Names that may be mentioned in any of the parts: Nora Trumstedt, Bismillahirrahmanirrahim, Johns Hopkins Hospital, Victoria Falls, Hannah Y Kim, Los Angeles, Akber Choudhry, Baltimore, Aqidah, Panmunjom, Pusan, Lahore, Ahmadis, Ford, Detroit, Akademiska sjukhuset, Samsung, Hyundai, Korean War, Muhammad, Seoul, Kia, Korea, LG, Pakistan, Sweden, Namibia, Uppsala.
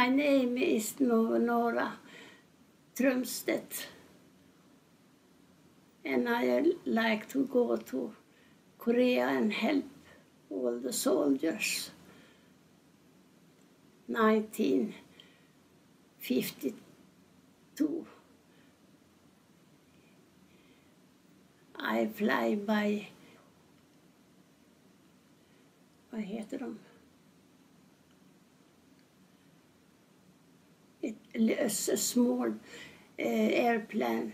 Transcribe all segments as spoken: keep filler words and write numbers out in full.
My name is Nora Trumstedt, and I like to go to Korea and help all the soldiers. nineteen fifty-two. I fly by, vad heter de? It, a small uh, airplane.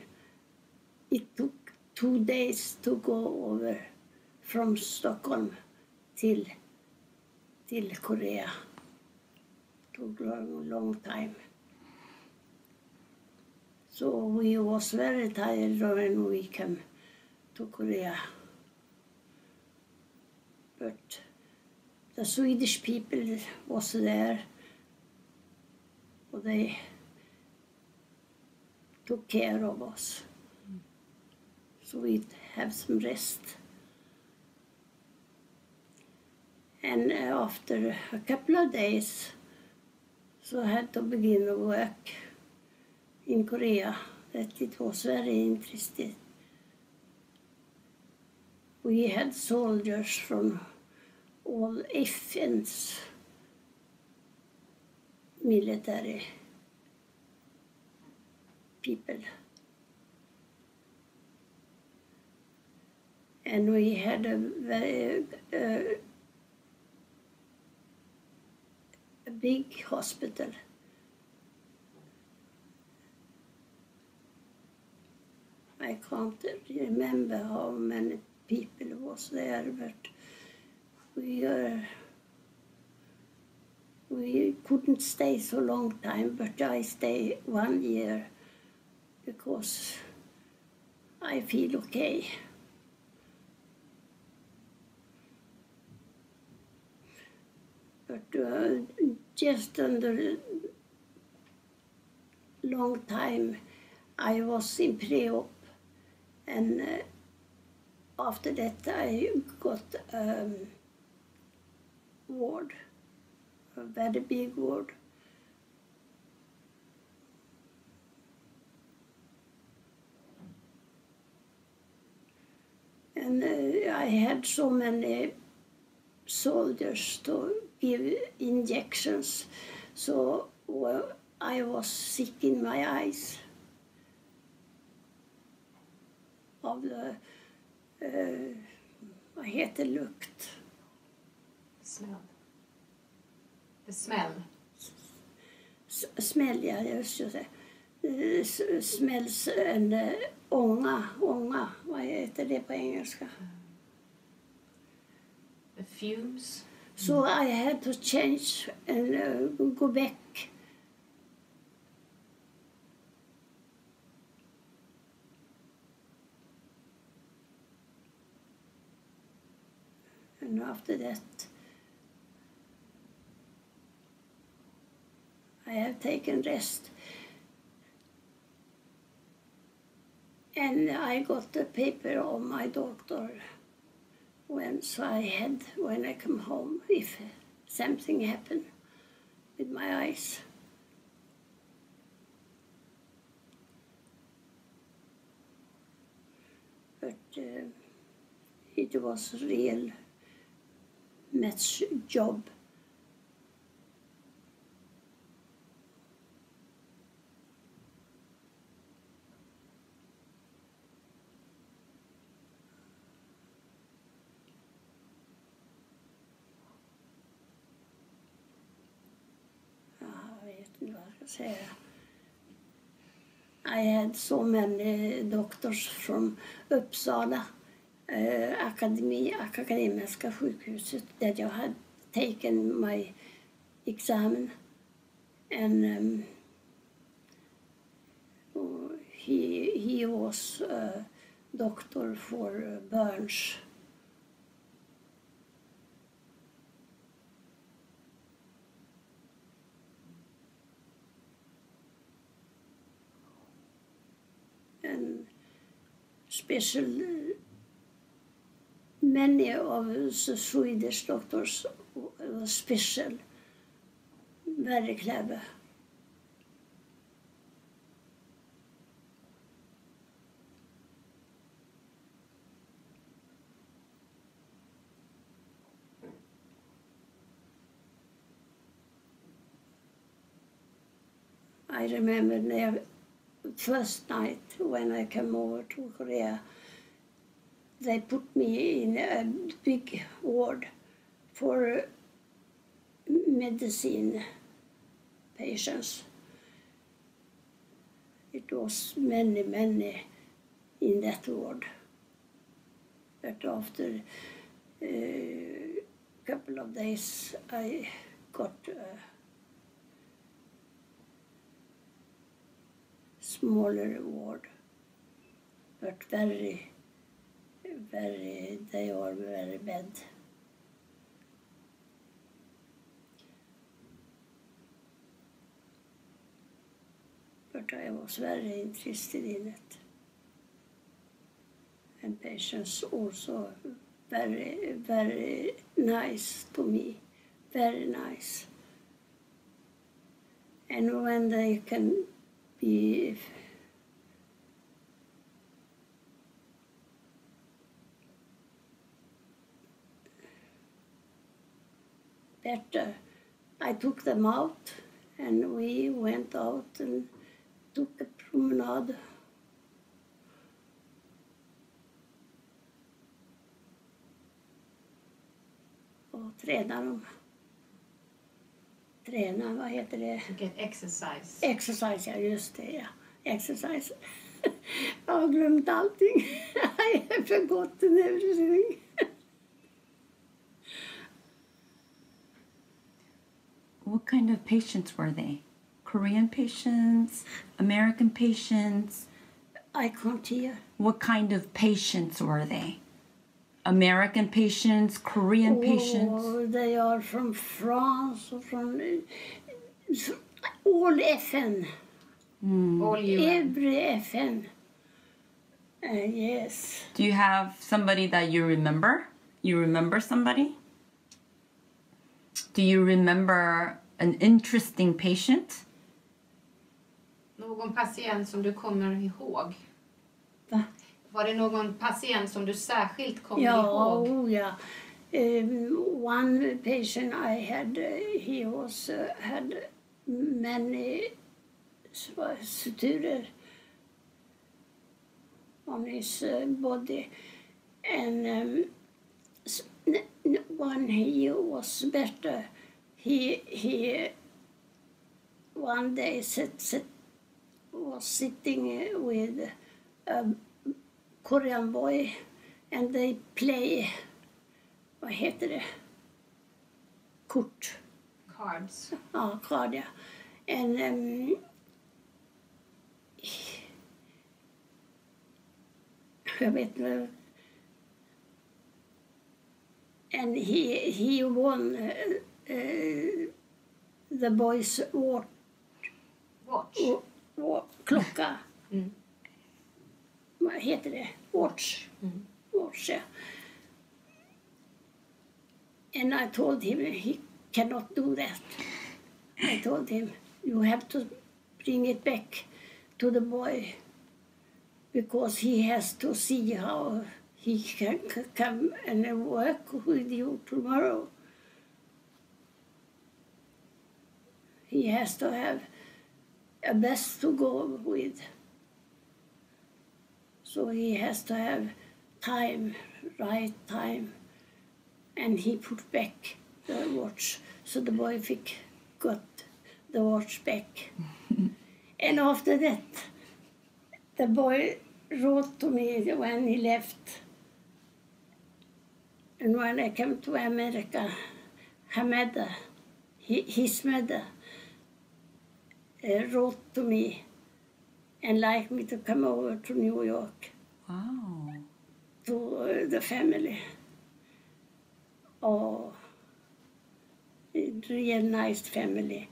It took two days to go over from Stockholm till, till Korea. Took long, long time. So we was very tired when we came to Korea. But the Swedish people was there. They took care of us, so we'd have some rest. And after a couple of days, so I had to begin the work in Korea. That it was very interesting. We had soldiers from all F N's military people. And we had a very uh, a big hospital. I can't remember how many people was there, but we were We couldn't stay so long time, but I stay one year because I feel okay. But uh, just under long time I was in pre-op, and uh, after that I got um, ward. A very big word. And uh, I had so many soldiers to give injections, so well, I was sick in my eyes of the uh, vad heter lukt? Smell. The smell. S smell, ja, jag skulle säga. Uh, smells and uh, ånga, ånga, vad heter det på engelska? The fumes. So I had to change and uh, go back. And after that, I have taken rest, and I got the paper of my doctor when so I had when I come home if something happened with my eyes. But uh, it was real much job. I had so many doctors from Uppsala, uh, Akademi, Akademiska sjukhuset, that I had taken my exam, and um, oh, he he was a doctor for uh, burns. And special, many of the Swedish doctors were special, very clever. I remember the first night when I came over to Korea, they put me in a big ward for medicine patients. It was many, many in that ward. But after a couple of days, I got a smaller ward, but very, very, they are very bad. But I was very interested in it. And patients also very, very nice to me, very nice. And when they can be better, I took them out and we went out and took a promenade. Och träna dem. Träna, vad heter det? Get exercise. Exercise, ja just det. Ja. Exercise. Jag har glömt allting. Jag har förgotten everything. What kind of patients were they? Korean patients? American patients? I can't hear. What kind of patients were they? American patients, Korean oh, patients? They are from France, or from all F N. Mm. All U N. Every F N. Uh, yes. Do you have somebody that you remember? You remember somebody? Do you remember an interesting patient? Någon patient som du kommer ihåg? Va? Var det någon patient som du särskilt kommer ja, ihåg? Oh, ja, um, one patient I had, uh, he was uh, had many suturer on his uh, body, and um, when he was better, he he one day sit, sit, was sitting with a Korean boy, and they play, vad heter det? Kort. Cards. Ja, card, ja. And um, jag vet inte. And he, he won uh, uh, the boy's watch. Watch. Watch. Klocka. Mm. Vad heter det? Watch. Mm. Watch, yeah. And I told him he cannot do that. I told him, you have to bring it back to the boy, because he has to see how he can come and work with you tomorrow. He has to have a best to go with. So he has to have time, right time, and he put back the watch. So the boy fick, got the watch back. And after that, the boy wrote to me when he left. And when I came to America, her mother, his mother, uh, wrote to me and like me to come over to New York. Wow. To uh, the family. Oh, a real nice family.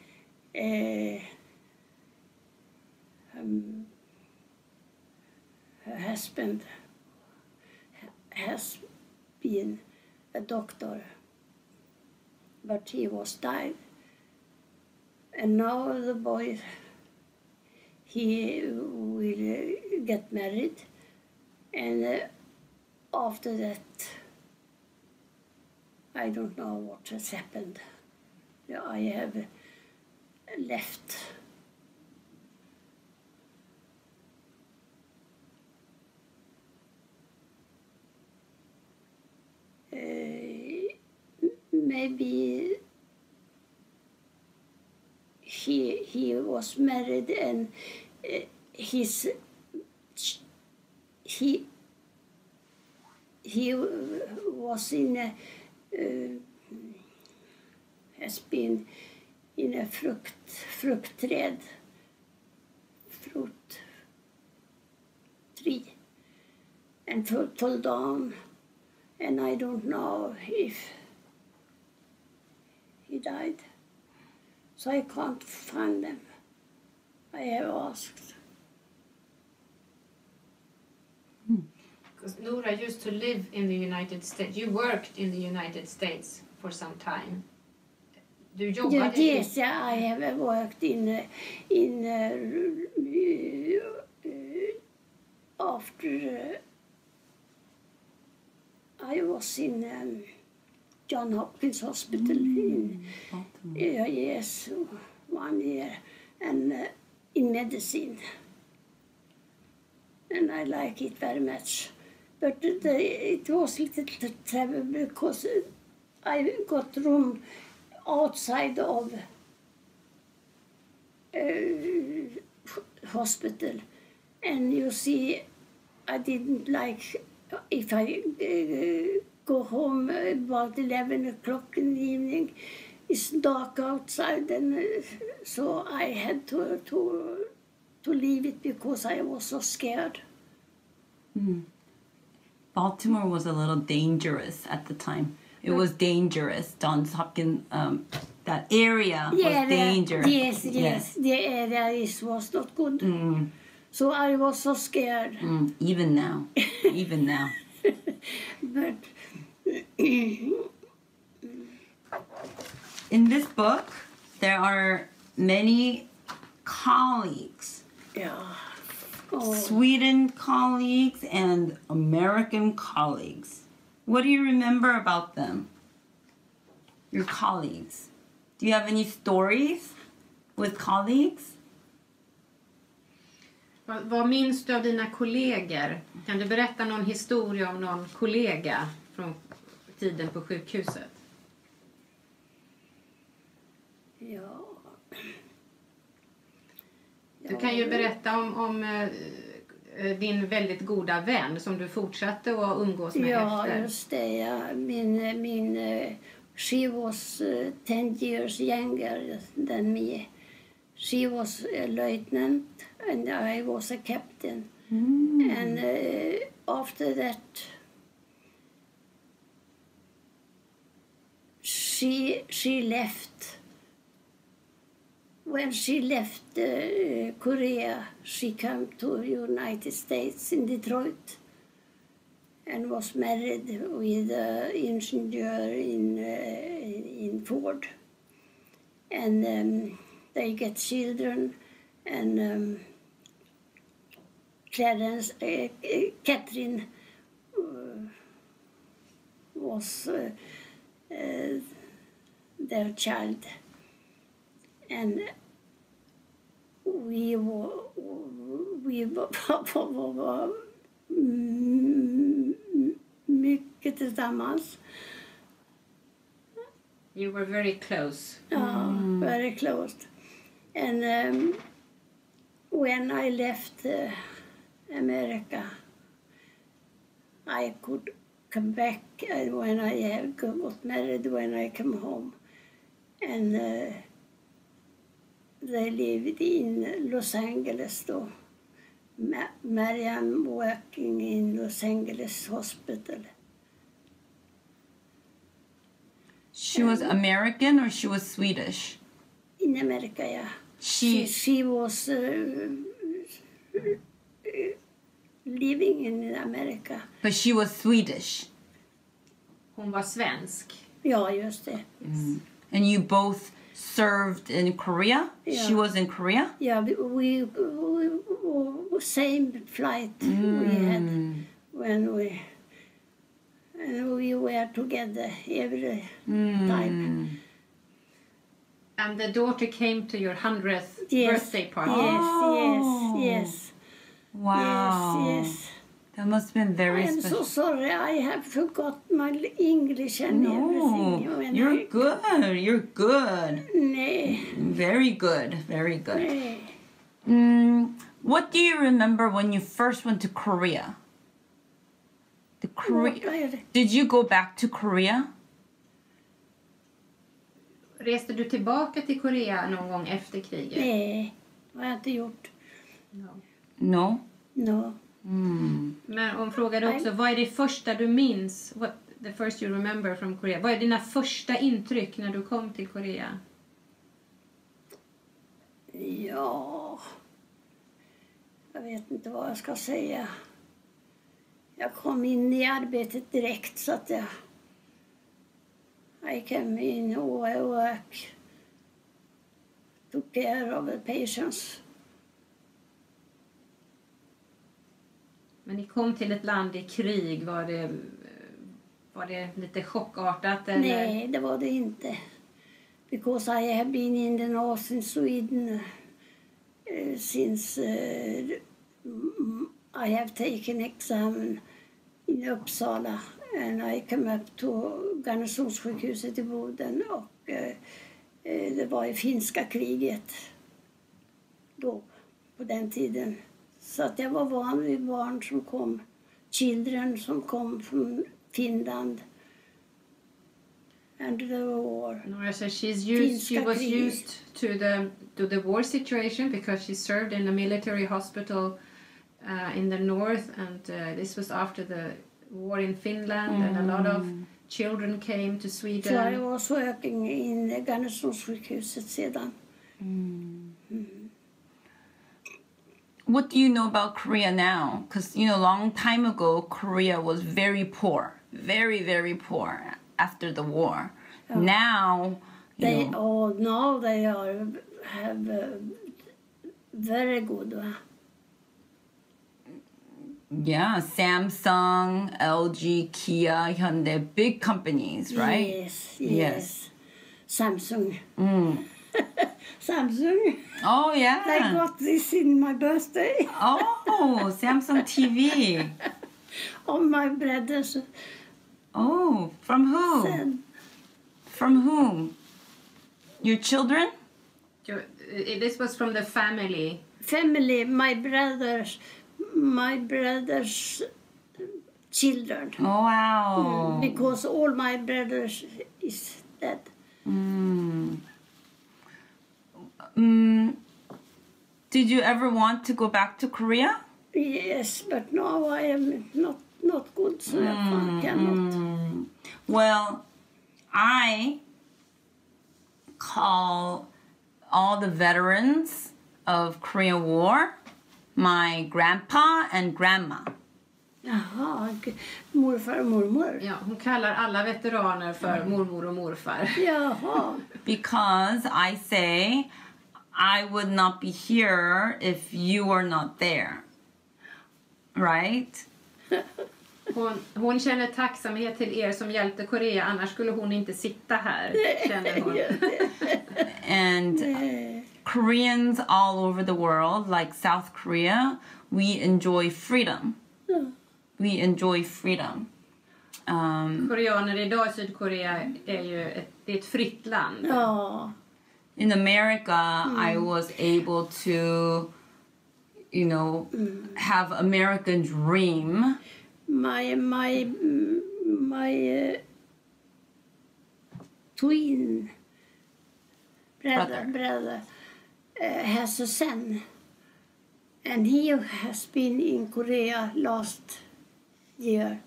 Uh, um, her husband has been a doctor, but he was died. And now the boy, he will get married, and uh, after that, I don't know what has happened. I have left maybe he he was married and his he he was in a, uh, has been in a frukt fruktträd frukt tree and fell down, and I don't know if he died. So I can't find them. I have asked. Because Nora used to live in the United States. You worked in the United States for some time. Do you job? Yes, yeah, I have worked in uh, in uh, uh, after uh, I was in. Um, Johns Hopkins Hospital in mm, uh, yes, one year, and uh, in medicine, and I like it very much. But the, it was little trouble because I got room outside of uh, hospital, and you see, I didn't like if I. Uh, go home about eleven o'clock in the evening. It's dark outside, and so I had to to to leave it because I was so scared. Mm. Baltimore was a little dangerous at the time. It was dangerous. Johns Hopkins, um, that area the was area, dangerous. Yes, yes, yes, the area is, was not good. Mm. So I was so scared. Mm. Even now, even now. But in this book, there are many colleagues, yeah. Oh. Sweden colleagues and American colleagues. What do you remember about them? Your colleagues. Do you have any stories with colleagues? Vad, vad minns du av dina kollegor? Kan du berätta någon historia om någon kollega från tiden på sjukhuset? Ja. Du kan ju berätta om, om din väldigt goda vän som du fortsatte att umgås med, ja, efter. Ja, just det. Ja. Min, min, she was ten years younger than me. She was a lieutenant and I was a captain. Mm. And uh, after that, she she left. When she left uh, Korea, she came to United States in Detroit, and was married with an engineer in uh, in Ford, and. Um, They get children, and um, Clarence, uh, Catherine uh, was uh, uh, their child, and we were, we were mycket tillsammans. You were very close. Oh, mm. Very close. And um, when I left uh, America, I could come back and when I had got married, when I came home. And uh, they lived in Los Angeles, though. Ma Marianne working in Los Angeles Hospital. She was American or she was Swedish? In America, yeah. She, she, she was uh, living in America. But she was Swedish. Hon var svensk. Ja, just det. Mm. And you both served in Korea? Yeah. She was in Korea? Yeah, we, we, we same flight mm. we had when we and we were together every mm. time. And the daughter came to your hundredth yes. birthday party. Yes, oh. yes, yes. Wow. Yes, yes. That must have been very special. I am special. so sorry. I have forgot my English and no, everything. When you're I... good. You're good. Nee. Very good. Very good. Nee. Mm, what do you remember when you first went to Korea? The Korea. Did you go back to Korea? Reste du tillbaka till Korea någon gång efter kriget? Nej, det har jag inte gjort. No. No? No. Mm. Men hon frågade också, vad är det första du minns? What the first you remember from Korea? Vad är dina första intryck när du kom till Korea? Ja, jag vet inte vad jag ska säga. Jag kom in i arbetet direkt så att jag... I came in, oh, I work, took care of the patients. Men ni kom till ett land i krig, var det, var det lite chockartat? Eller? Nej, det var det inte. Because I have been in the north in Sweden uh, since uh, I have taken exam in Uppsala. And I came up to Garnisons sjukhuset i Boden och eh, det var i finska kriget då, på den tiden. Så att jag var van vid barn som kom, children som kom från Finland. And the war. Nora says she's used, she was used to the, to the war situation because she served in a military hospital uh, in the north and uh, this was after the war in Finland mm. and a lot of children came to Sweden. So I was working in the Garnisons sjukhuset sedan. Mm. Mm. What do you know about Korea now? Because, you know, a long time ago, Korea was very poor. Very, very poor after the war. Yeah. Now, you they, know... Oh, now they are, have uh, very good... Uh, Yeah, Samsung, L G, Kia, Hyundai, big companies, right? Yes, yes. yes. Samsung. Mm. Samsung. Oh, yeah. I got this in my birthday. Oh, Samsung T V. On my brothers. Oh, from who? Sen. From whom? Your children? Your, this was from the family. Family, my brothers. My brother's children. Oh, wow. Mm, because all my brothers is dead. Mm. Mm. Did you ever want to go back to Korea? Yes, but now I am not, not good, so mm, I cannot. Mm. Well, I call all the veterans of Korean War my grandpa and grandma. Jaha, morfar och mormor. Ja, hon kallar alla veteraner för mormor och morfar. Jaha. Because I say, I would not be here if you were not there. Right? Hon, hon känner tacksamhet till er som hjälpte Korea, annars skulle hon inte sitta här, känner hon. And... Uh, Koreans all over the world, like South Korea, we enjoy freedom. Yeah. We enjoy freedom. Um, Koreaner idag i Sydkorea är ju ett, det är ett fritt land. Oh. In America, mm. I was able to, you know, mm. have American dream. My my my uh, twin brother brother. brother. Uh, has a son, and he has been in Korea last year.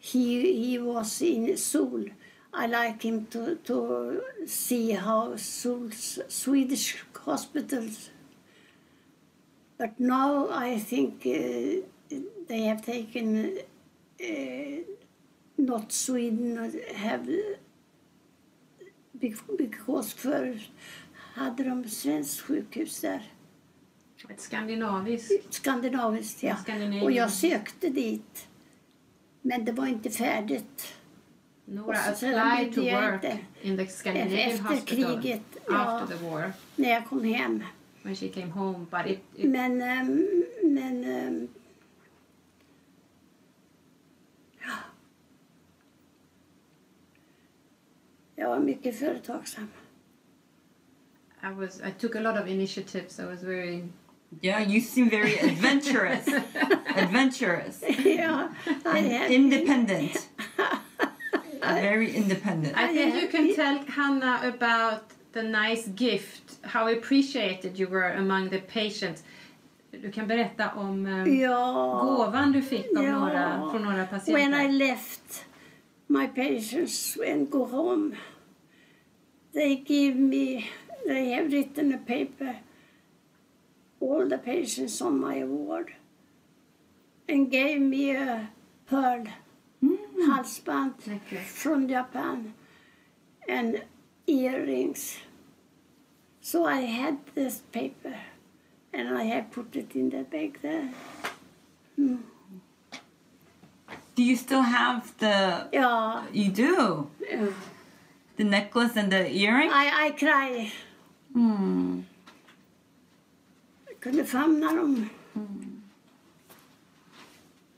He he was in Seoul. I like him to to see how Seoul's Swedish hospitals. But now I think uh, they have taken uh, not Sweden have because for. Hade de svensk sjukhus där? Ett skandinaviskt. Skandinaviskt, ja. Och jag sökte dit. Men det var inte färdigt. Nora applied to work in the Scandinavian hospital efter kriget, after the war. När jag kom hem. When she came home, but it, it... Men, um, men um, Jag var mycket företagsam. I was I took a lot of initiatives. I was very Yeah, you seem very adventurous. adventurous. Yeah. And independent. Very independent. I think you can tell Hanna about the nice gift, how appreciated you were among the patients. Du kan berätta om um, ja. gåvan du fick om ja. några, från några patienter. When I left, my patients went go home. They give me, they have written a paper, all the patients on my ward, and gave me a pearl mm. halsband okay. from Japan and earrings. So I had this paper. And I have put it in the bag there. Mm. Do you still have the... Yeah. You do? Yeah. The necklace and the earring? I, I cry. Mm. Jag kunde famna dem. Mm.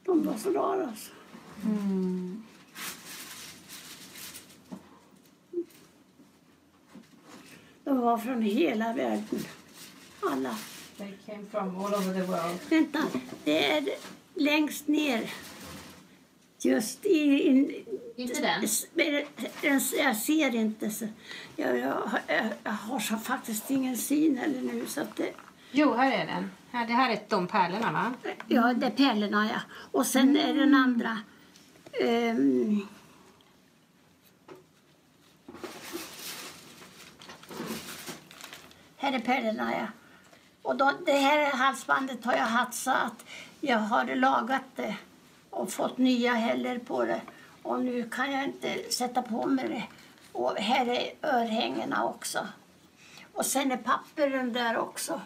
De var så rara alltså. Mm. De var från hela världen. Alla. They came from all over the world. Vänta, det är längst ner. Just i... In, inte den? Jag ser inte så. Jag, jag, jag har så faktiskt ingen syn heller nu så att det... Jo, här är den. Här, det här är de pärlorna, va? Ja, det är pärlorna, ja. Och sen mm. är den andra... Um, här är pärlorna, ja. Och då, det här halsbandet har jag hatsat. Jag har lagat det och fått nya häller på det. Och nu kan jag inte sätta på mig det. Och här är örhängena också. Och sen är papperen där också.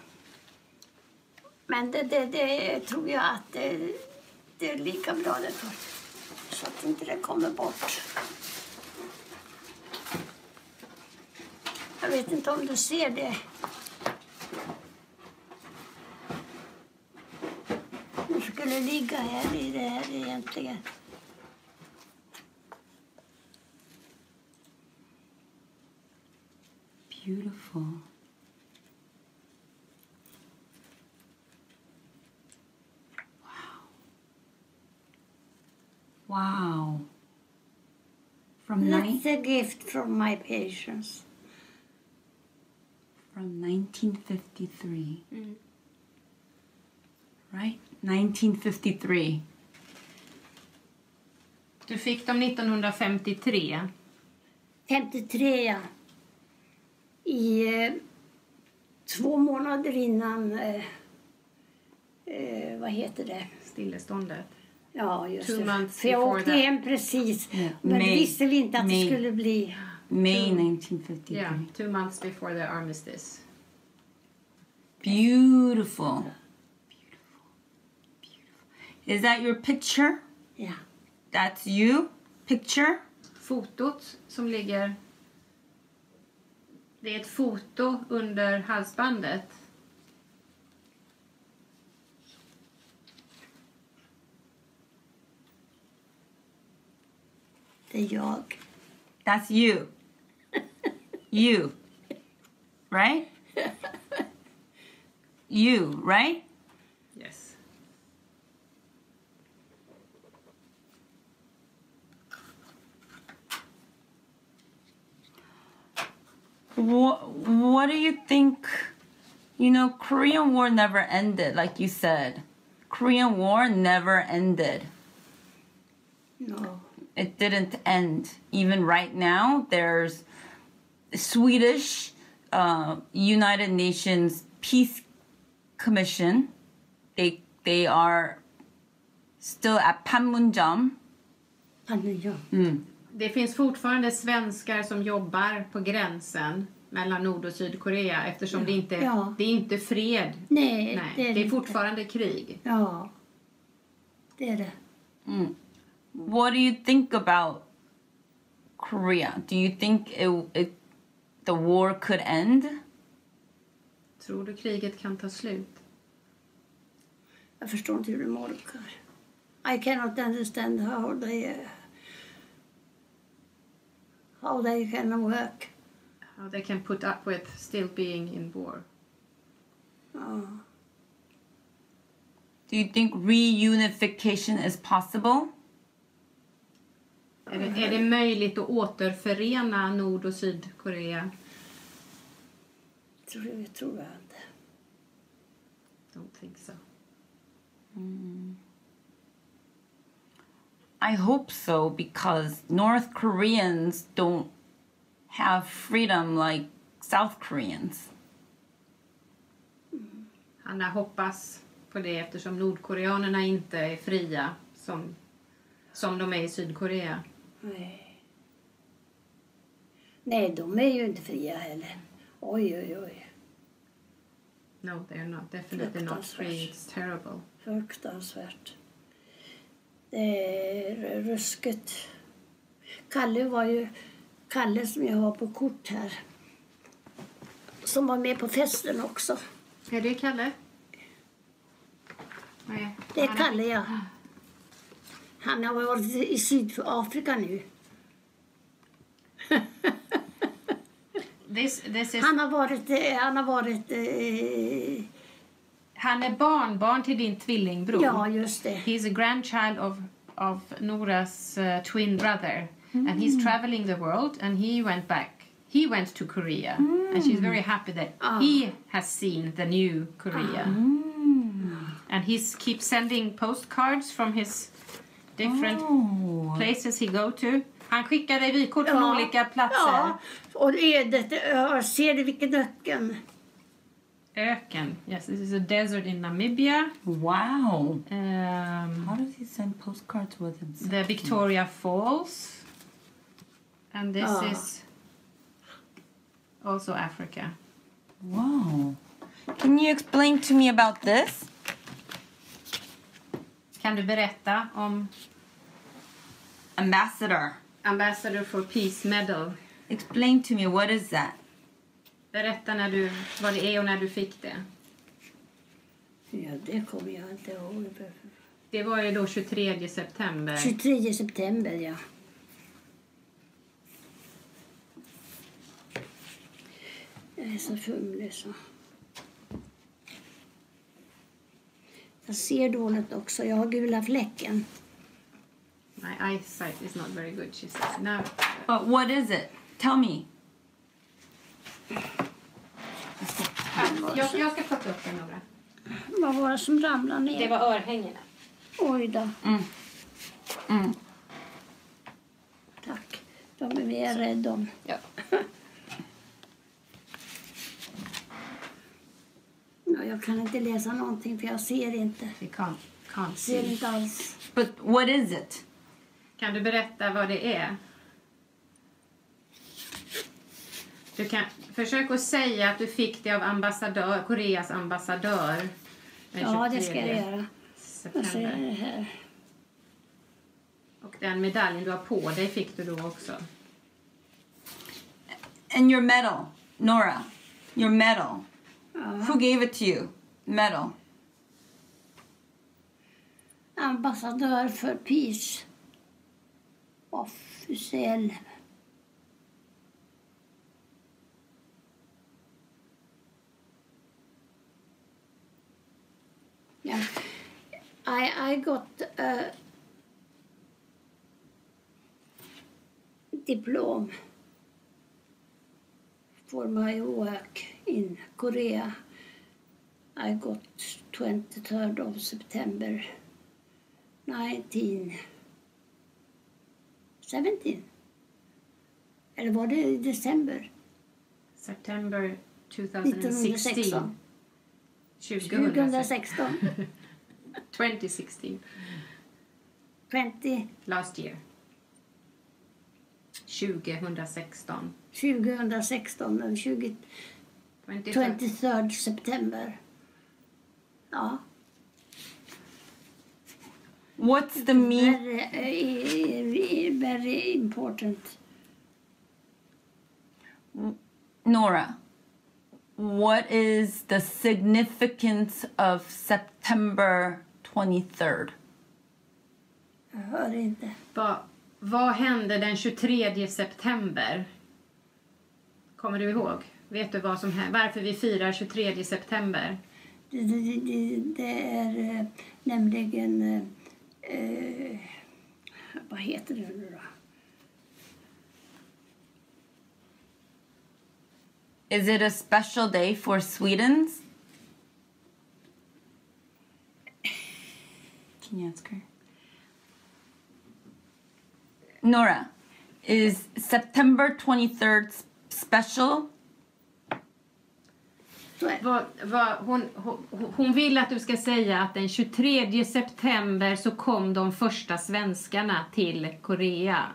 Men det, det, det tror jag att det, det är lika bra det för. Så att inte det kommer bort. Jag vet inte om du ser det. Jag skulle ligga här i det här egentligen. Beautiful. Wow. Wow. From That's a gift from my patients. From nineteen fifty-three. Mm. Right? nineteen fifty-three. Du fick dem nittonhundrafemtiotre. femtiotre, ja. I eh, två månader innan, eh, eh, vad heter det? Stilleståndet. Ja, just Two det. För jag åkte hem precis, yeah. men May, visste inte att May, det skulle bli. May nineteen fifty-three. Yeah, two months before the armistice. Beautiful. Is that your picture? Yeah. That's you? Picture? Fotot som ligger... Det är ett foto under halsbandet. Det är jag. That's you. You. Right? You, right? Yes. What, what do you think, you know, Korean War never ended, like you said. Korean War never ended. No. It didn't end. Even right now, there's Swedish uh, United Nations Peace Commission. They, they are still at Panmunjom. Panmunjom. Mm. Det finns fortfarande svenskar som jobbar på gränsen mellan Nord- och Sydkorea eftersom ja. det, inte, ja. det är inte fred. Nej, Nej, det är, det är fortfarande krig. Ja, det är det. Mm. What do you think about Korea? Do you think it, it, the war could end? Tror du kriget kan ta slut? Jag förstår inte hur de orkar. I cannot understand how they... how they can work. How they can put up with still being in war. Oh. Do you think reunification is possible? Är det, är det möjligt att återförena Nord- och Sydkorea? Tror jag tror inte. Don't think so. Mm. I hope so, because North Koreans don't have freedom like South Koreans. Mm. Hanna hoppas på det eftersom nordkoreanerna inte är fria som, som de är i Sydkorea. Nej. Nej, de är ju inte fria heller. Oj, oj, oj. No, they are not. Definitely not free. It's terrible. Fruktansvärt. Det är rusket. Kalle var ju... Kalle som jag har på kort här. Som var med på festen också. Är det Kalle? Nej. Det är Kalle, ja. Han har varit i Sydafrika nu. This, this is... Han har varit... Han har varit eh... Han är barnbarn till din tvillingbror. Ja, just det. He's a grandchild of, of Noras uh, twin brother. Mm. And he's traveling the world, and he went back. He went to Korea. Mm. And she's very happy that oh. he has seen the new Korea. Mm. And he keeps sending postcards from his different oh. places he go to. Han skickar dig vykort från ja. olika platser. Ja, och Edith, ser du vilken öken? Öken, yes, this is a desert in Namibia. Wow. Um, How does he send postcards with himself? The Victoria Falls. And this oh. is also Africa. Wow. Can you explain to me about this? Kan du berätta om... Ambassador. Ambassador for Peace Medal. Explain to me, what is that? Berätta när du, vad det är och när du fick det. Ja, det kommer jag inte ihåg. Det var ju då tjugotredje september. tjugotredje september, ja. Jag är så fumlig så. Jag ser dåligt också. Jag har gula fläcken. My eyesight is not very good, she says. No. But what is it? Tell me. Jag, jag ska plocka upp den, Nora. Vad var det som ramlade ner? Det var örhängena. Oj då. Mm. Mm. Tack. De är vi rädda om. Ja. No, jag kan inte läsa någonting för jag ser inte. Vi kan. Can't see. Ser inte alls. But what is it? Kan du berätta vad det är? Du kan försök att säga att du fick det av ambassadör, Koreas ambassadör. Ja, det ska jag göra. Jag ser det här. Och den medaljen du har på dig fick du då också. And your medal, Nora. Your medal. Ja. Who gave it to you? Medal. Ambassadör för Peace. Officiell. Yeah, I I got a diploma for my work in Korea. I got twenty-third of September, nineteen seventeen. Eller var det i december? September tjugohundrasexton. tjugohundrasexton. twenty sixteen. twenty. Last year. tjugohundrasexton. tjugohundrasexton, den twenty-third September. Ja. What's the meaning? Very, very important. Nora. What is the significance of September twenty-third? Jag hör inte. Vad Vad hände den tjugotredje september? Kommer du ihåg? Vet du vad som hände? Varför vi firar tjugotredje september? Det, det, det, det är eh, nämligen... Eh, vad heter det nu då? Is it a special day for Swedes? Can you ask her? Nora, is September twenty-third special? Vad, vad, hon, hon, hon vill att du ska säga att den tjugotredje september så kom de första svenskarna till Korea,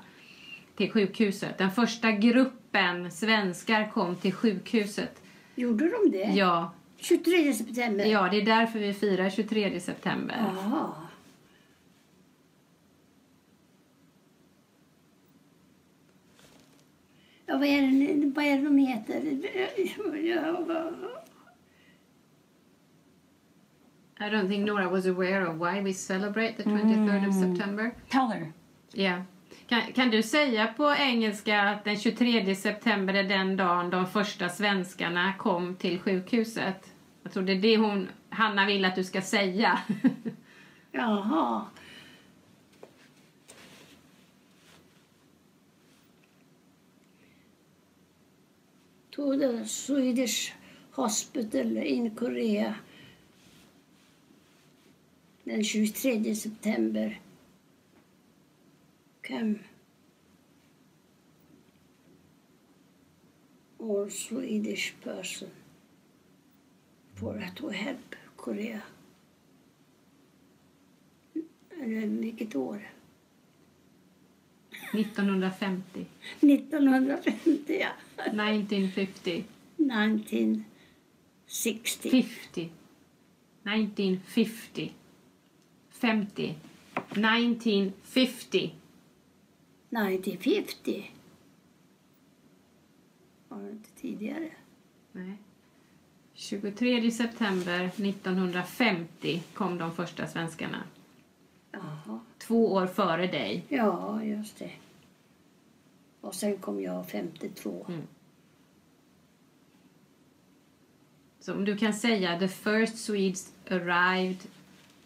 till sjukhuset. Den första gruppen svenskar kom till sjukhuset. Gjorde de det? Ja. tjugotredje september? Ja, det är därför vi firar tjugotredje september. Aha. Ja, vad är det, vad är det de heter? I don't think Nora was aware of why we celebrate the twenty-third mm. of September. Tell her. Yeah. Kan, kan du säga på engelska att den tjugotredje september är den dagen de första svenskarna kom till sjukhuset? Jag tror det är det hon, Hanna vill att du ska säga. Jaha. To the Swedish hospital in Korea den tjugotredje september came all Swedish person for to help Korea. Eller vilket år? nittonhundrafemtio. nittonhundrafemtio, ja. nittonhundrafemtio. nittonhundrasextio. femtio. nittonhundrafemtio. femtio. nittonhundrafemtio. nittonhundrafemtio. Var det inte tidigare? Nej. tjugotredje september nittonhundrafemtio kom de första svenskarna. Jaha. Två år före dig. Ja, just det. Och sen kom jag femtiotvå. Mm. Så om du kan säga the first Swedes arrived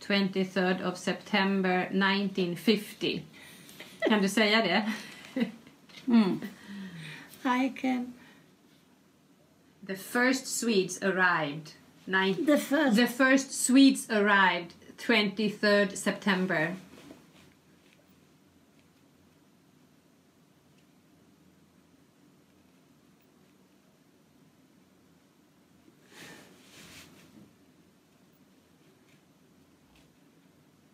twenty-third of September nineteen fifty. Kan du säga det? Mm. I can. The first Swedes arrived. Nin- the first. The first Swedes arrived twenty-third September.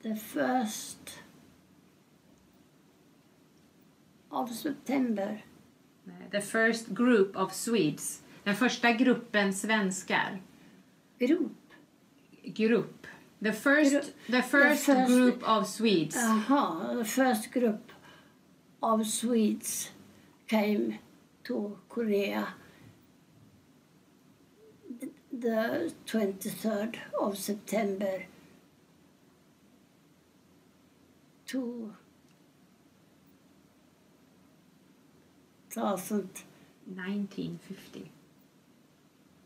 The first of September. The first group of Swedes. Den första gruppen svenskar. Grupp. Grupp. The first, Gru the first the first group of Swedes. Aha, the first group of Swedes came to Korea the twenty-third of September. nineteen fifty.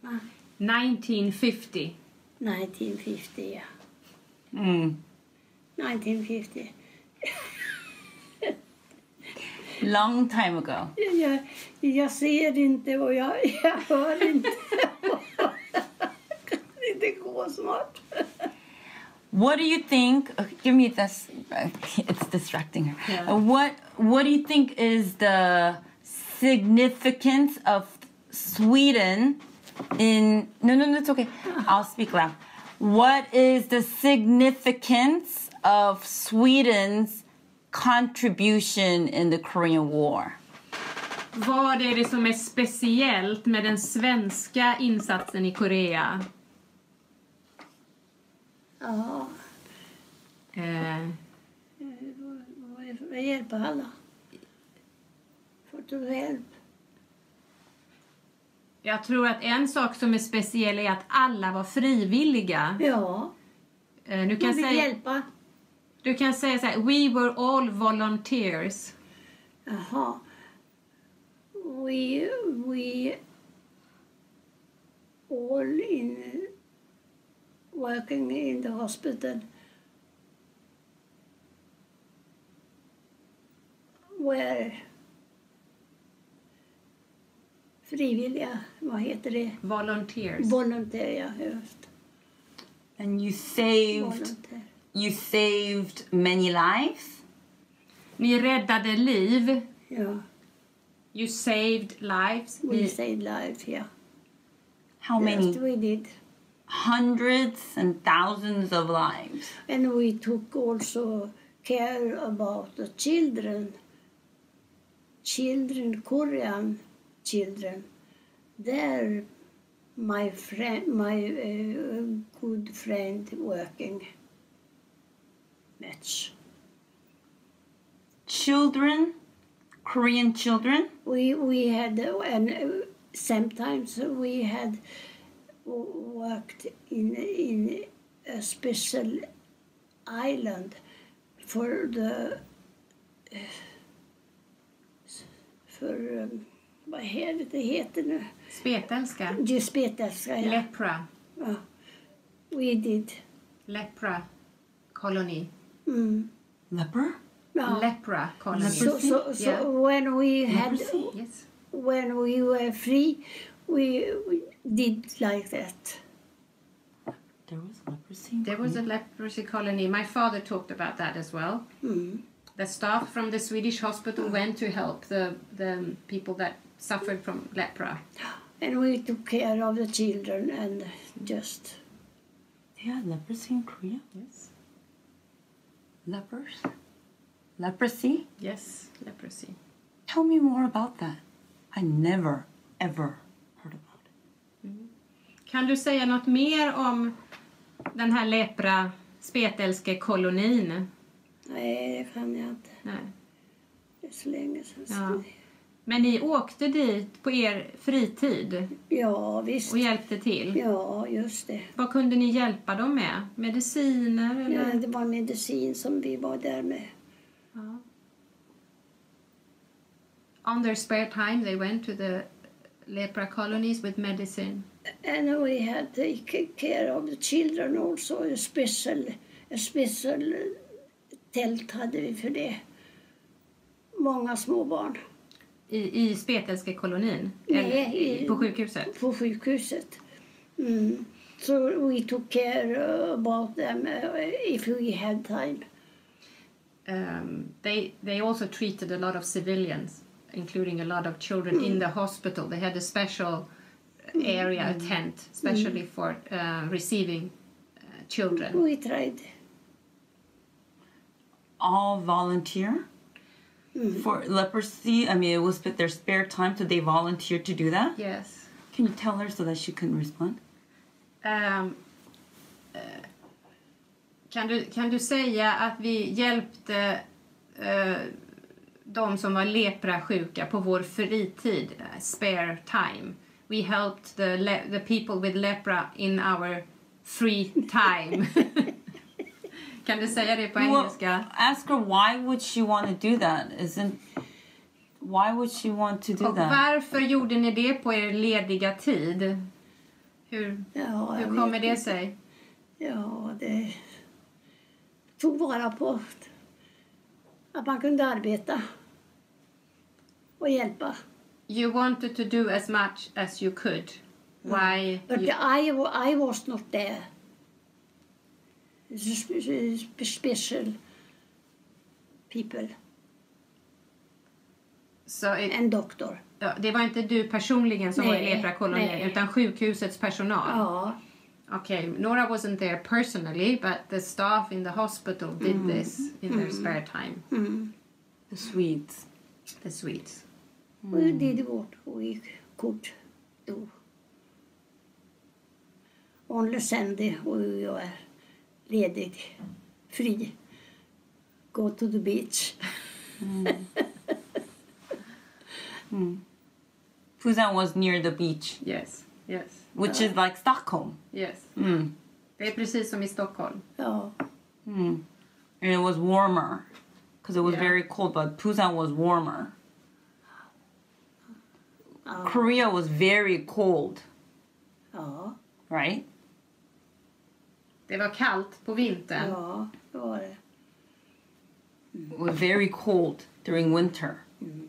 Ah. nineteen fifty. nineteen fifty, ja. Mm. nineteen fifty. Long time ago. Jag, jag ser inte och jag, jag hör inte. Kan inte gå snart. What do you think? Give me this. It's distracting her. Yeah. What What do you think is the significance of Sweden in? No, no, no. It's okay. I'll speak loud. What is the significance of Sweden's contribution in the Korean War? Vad är det som är speciellt med den svenska insatsen i Korea? Ja. Eh. Vad hjälper alla? Får du hjälp? Jag tror att en sak som är speciell är att alla var frivilliga. Ja. Eh, du kan säga, hjälpa. Du kan säga så här, we were all volunteers. Aha. We we all in working in the hospital were frivilliga, vad heter det? Volunteers. Volunteer, just. And you saved Volunteer. You saved many lives. Ni räddade liv. Yeah. You saved lives. We Ni... saved lives, yeah. How yes, many? We did. Hundreds and thousands of lives. And we took also care about the children. Children, Korean children. They're my friend, my uh, good friend working match. Children, Korean children. We we had and sometimes we had worked in in a special island for the for um, vad heter det heter nu? Spetälska. Just spetälska. Ja. Lepra. Ja. We did. Lepra colony. Mm. Lepra. No. Lepra colony. So, so, so yeah. when we had, yes. when we were free, we, we did like that. There was leprosy. There was a leprosy colony. My father talked about that as well. Mm. The staff from the Swedish hospital went to help the the people that suffered from lepra. And we took care of the children and just. They had leprosy in Korea. Yes. Lepers. Leprosy? Yes, leprosy. Tell me more about that. I never, ever heard about it. Mm. Kan du säga något mer om den här lepra spetälskekolonin? Nej, det kan jag inte. Nej. Det är så länge sedan. Ja. Men ni åkte dit på er fritid? Ja, visst. Och hjälpte till? Ja, just det. Vad kunde ni hjälpa dem med? Mediciner? Eller? Ja, det var medicin som vi var där med. Oh. On their spare time, they went to the leper colonies with medicine. And we had to take care of the children also. A special, a special tält hade vi för det. Många små barn. I, i spetälskekolonin? Nej, i, på sjukhuset? På sjukhuset. Mm. So we took care about them if we had time. Um, they they also treated a lot of civilians, including a lot of children mm. in the hospital. They had a special area, mm. a tent, especially mm. for uh, receiving uh, children. We tried. All volunteer mm. for leprosy. I mean, it was their spare time, so they volunteered to do that. Yes. Can you tell her so that she can respond? Um. Uh, Kan du, kan du säga att vi hjälpte eh, de som var leprasjuka på vår fritid, uh, spare time? We helped the, le the people with lepra in our free time. Kan du säga det på engelska? Well, ask her why would she want to do that? Isn't, why would she want to do Och that? Varför gjorde ni det på er lediga tid? Hur, ja, hur kommer det sig? Ja, det... tog vara på att man kunde arbeta och hjälpa. You wanted to do as much as you could. Mm. Why? But you... I, I was not there. Special people. So it... En doktor. Ja, det var inte du personligen som nej, var i leprakolonien utan sjukhusets personal. Ja. Okay, Nora wasn't there personally, but the staff in the hospital did mm. this in mm. their spare time. Mm. The Swedes. The Swedes. Mm. We did what we could do. Only Sunday we were ledig, free, go to the beach. Mm. mm. Pusan was near the beach. Yes, yes. Which is like Stockholm. Yes. Mm. Det är precis som i Stockholm. Ja. Mm. And it was warmer. because it was yeah. very cold, but Pusan was warmer. Oh. Korea was very cold. Ja. Right? Det var kallt på vintern. Ja, det var det. Mm. It was very cold during winter. Mm.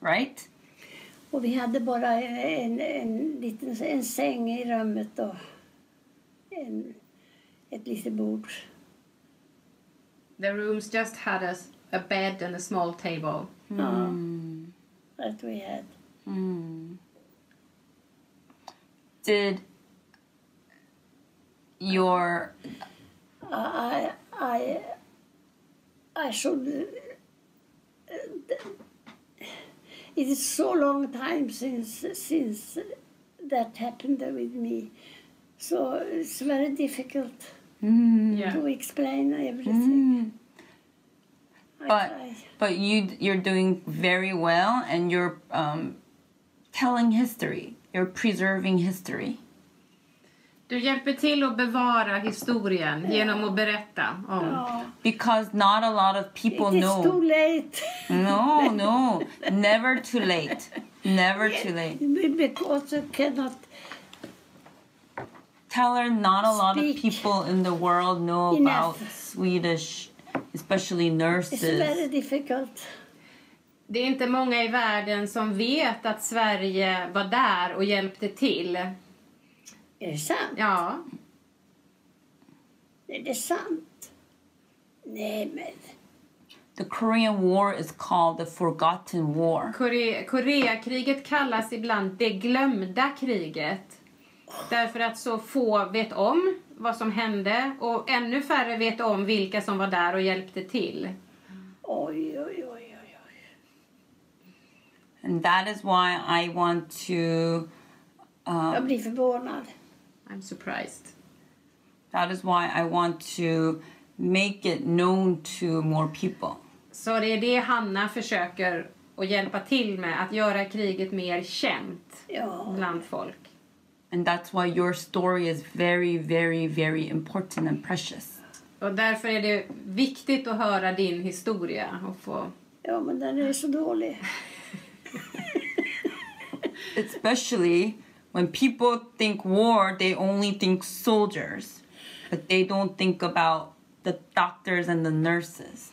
Right? Och vi hade bara en, en liten en säng i rummet och en, ett litet bord. The rooms just had a, a bed and a small table. Mm. Oh, that we had. Mm. Did your... I, I, I should... Uh, it is so long time since since that happened with me. So it's very difficult mm, yeah. to explain everything. Mm. But I, but you you're doing very well, and you're um, telling history. You're preserving history. Du hjälper till att bevara historien yeah. genom att berätta om. Oh. Because not a lot of people know. It's too late. No, no. Never too late. Never too late. Because you cannot... Tell her not a lot of people in the world know enough. About Swedish, especially nurses. It's very difficult. Det är inte många i världen som vet att Sverige var där och hjälpte till. Är det sant? Ja. Är det sant? Nej, men... The Korean War is called the Forgotten War. Kore- Koreakriget kallas ibland det glömda kriget. Därför att så få vet om vad som hände och ännu färre vet om vilka som var där och hjälpte till. Oj, oj, oj. And that is why I want to... Um, Jag blir förvånad. I'm surprised. That is why I want to make it known to more people. Så det är det Hanna försöker att hjälpa till med, att göra kriget mer känt ja. Bland folk. And that's why your story is very, very, very important and precious. Och därför är det viktigt att höra din historia och få... Ja, men den är så dålig. Especially when people think war, they only think soldiers, but they don't think about the doctors and the nurses.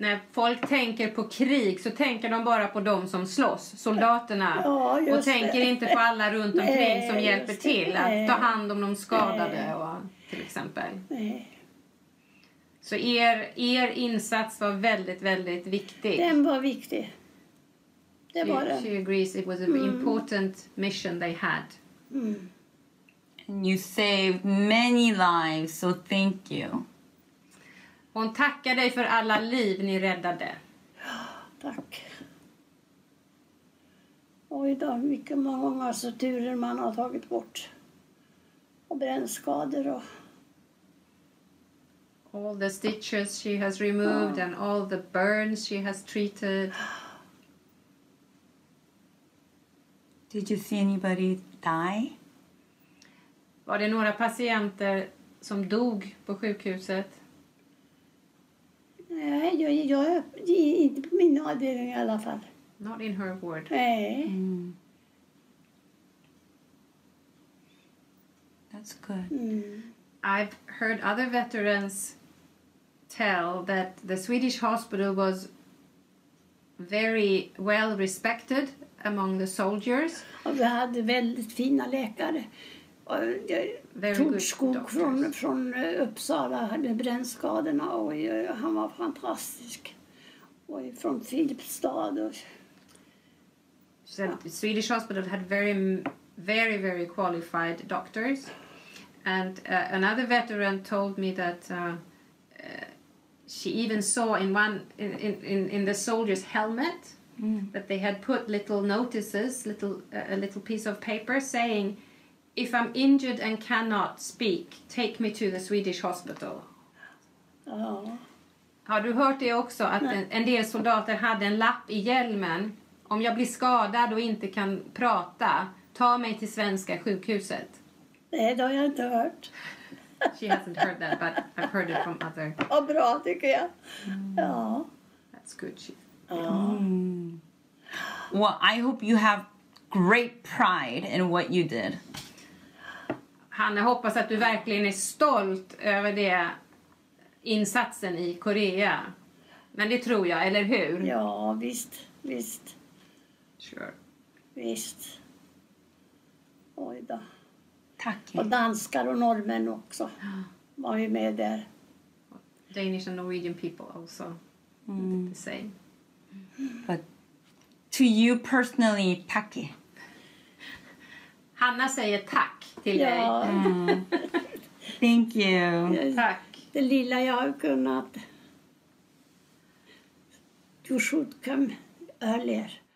När folk tänker på krig så tänker de bara på de som slåss, soldaterna, ja, och tänker det. Inte på alla runt omkring nej, som hjälper till att nej. Ta hand om de skadade och, till exempel. Nej. Så er, er insats var väldigt, väldigt viktig. Den var viktig. She, she agrees it was an mm. important mission they had. Mm. And you saved many lives, so thank you. Hon tackar dig för alla liv ni räddade. Tack. Och idag mycket många turer man har tagit bort. Och brännskador och... All the stitches she has removed oh. and all the burns she has treated. Did you see anybody die? Var det några patienter som dog på sjukhuset? Nej, jag, jag, jag inte på min avdelning i alla fall. Not in her ward. Nej. Mm. That's good. Mm. I've heard other veterans tell that the Swedish hospital was very well respected among the soldiers. Och vi hade väldigt fina läkare. Jag tog skog från, från Uppsala med brännskadorna och jag, han var fantastisk. Och från Filipstad. Och, so ja. The Swedish hospital had very, very, very qualified doctors. And uh, another veteran told me that uh, uh, she even saw in one in, in, in the soldier's helmet Mm. that they had put little notices, little uh, a little piece of paper saying, if I'm injured and cannot speak, take me to the Swedish hospital. Oh. Har du hört det också, att en, en del soldater hade en lapp i hjälmen? Om jag blir skadad och inte kan prata, ta mig till svenska sjukhuset. Nej, det har jag inte hört. She hasn't heard that, but I've heard it from other. Oh, bra tycker jag. Mm. Ja. It's good. Um. Well, I hope you have great pride in what you did. Hanna, hoppas att du verkligen är stolt över det insatsen i Korea. Men det tror jag, eller hur? Ja, visst, visst. Sure. Visst. Oj då. Tack. Och danskar och norrmän också var ju med där. Danish and Norwegian people also mm. did the same. But to you personally, tack. Hanna säger tack till dig. Ja. Mm. Thank you. Tack. Det lilla jag har kunnat. Du should come earlier.